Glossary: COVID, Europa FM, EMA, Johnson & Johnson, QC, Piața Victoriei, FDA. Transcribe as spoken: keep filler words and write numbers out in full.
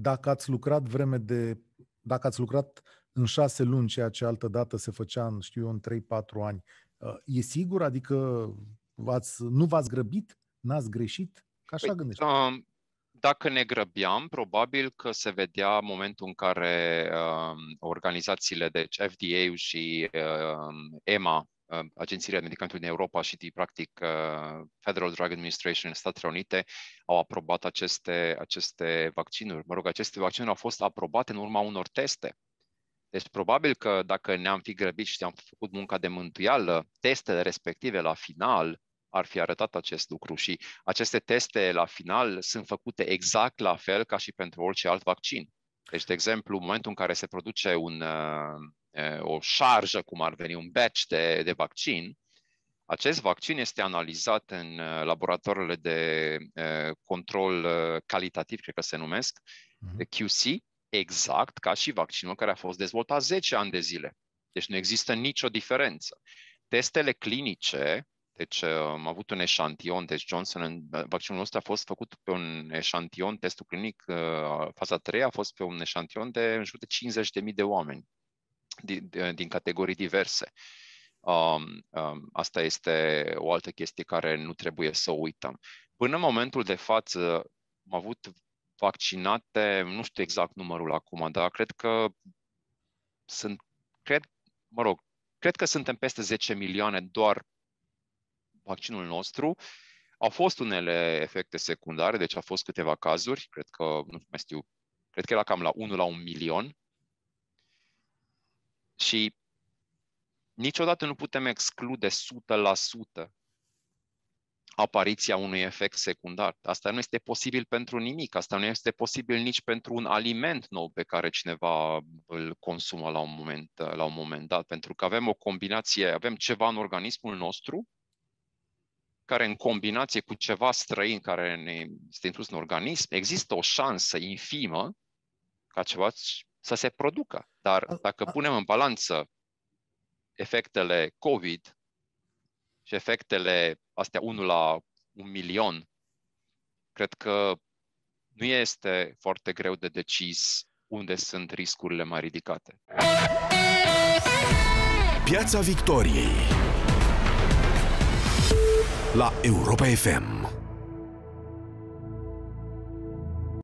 dacă ați lucrat vreme de, dacă ați lucrat în șase luni, ceea ce altă dată se făcea în, știu eu, în trei, patru ani, e sigur? Adică v-ați, nu v-ați grăbit? N-ați greșit? Că așa păi, gândește. Um... Dacă ne grăbeam, probabil că se vedea momentul în care uh, organizațiile, deci F D A și uh, E M A, uh, Agențiile Medicamentului din Europa și, practic, uh, Federal Drug Administration în Statele Unite, au aprobat aceste, aceste vaccinuri. Mă rog, aceste vaccinuri au fost aprobate în urma unor teste. Deci, probabil că dacă ne-am fi grăbit și am făcut munca de mântuială, testele respective, la final, ar fi arătat acest lucru și aceste teste la final sunt făcute exact la fel ca și pentru orice alt vaccin. Deci, de exemplu, în momentul în care se produce un, o șarjă, cum ar veni, un batch de, de vaccin, acest vaccin este analizat în laboratoarele de control calitativ, cred că se numesc, de Q C, exact ca și vaccinul care a fost dezvoltat zece ani de zile. Deci nu există nicio diferență. Testele clinice, deci am avut un eșantion, deci Johnson, vaccinul nostru a fost făcut pe un eșantion, testul clinic, faza trei a fost pe un eșantion de în jur de cincizeci de mii de oameni din, din categorii diverse. Um, um, asta este o altă chestie care nu trebuie să o uităm. Până în momentul de față am avut vaccinate, nu știu exact numărul acum, dar cred că sunt, cred, mă rog, cred că suntem peste zece milioane doar vaccinul nostru. Au fost unele efecte secundare, deci au fost câteva cazuri, cred că, nu mai știu, cred că era cam la unu la un milion. Și niciodată nu putem exclude o sută la sută apariția unui efect secundar. Asta nu este posibil pentru nimic, asta nu este posibil nici pentru un aliment nou pe care cineva îl consumă la un moment, la un moment dat, pentru că avem o combinație, avem ceva în organismul nostru, care în combinație cu ceva străin care ne este introdus în organism, există o șansă infimă ca ceva să se producă. Dar dacă punem în balanță efectele COVID și efectele astea unu la un milion, cred că nu este foarte greu de decis unde sunt riscurile mai ridicate. Piața Victoriei la Europa F M.